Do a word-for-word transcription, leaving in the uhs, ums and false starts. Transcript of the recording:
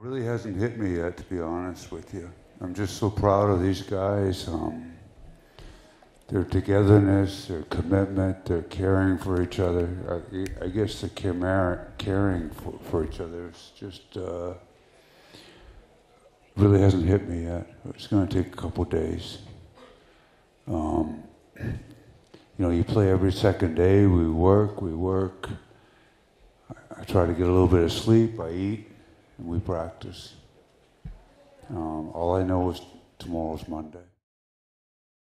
really hasn't hit me yet, to be honest with you. I'm just so proud of these guys. Um, their togetherness, their commitment, their caring for each other. I, I guess the caring for, for each other is just uh, really hasn't hit me yet. It's going to take a couple days. Um, you know, you play every second day. We work, we work. I, I try to get a little bit of sleep. I eat, and we practice. Um, all I know is tomorrow's Monday.